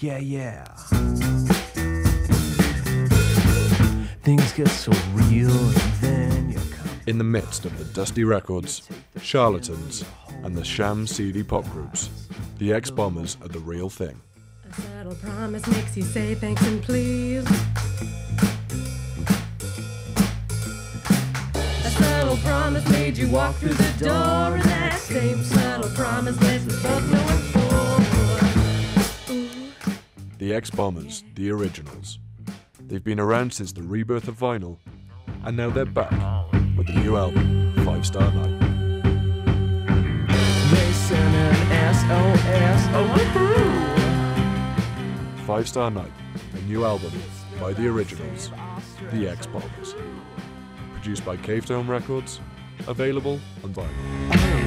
Yeah, yeah. Things get so real and then you come. In the midst of the Dusty Records, Charlatans, and the Sham CD pop groups, the Ex-Bombers are the real thing. A subtle promise makes you say thanks and please. A subtle promise made you walk through the door, and that same subtle promise lets us both know it. The Ex-Bombers, the Originals. They've been around since the rebirth of vinyl, and now they're back with the new album, 5 Star Night. They sent an SOS over. 5 Star Night, a new album by the Originals, the Ex-Bombers. Produced by Cavetone Records, available on vinyl.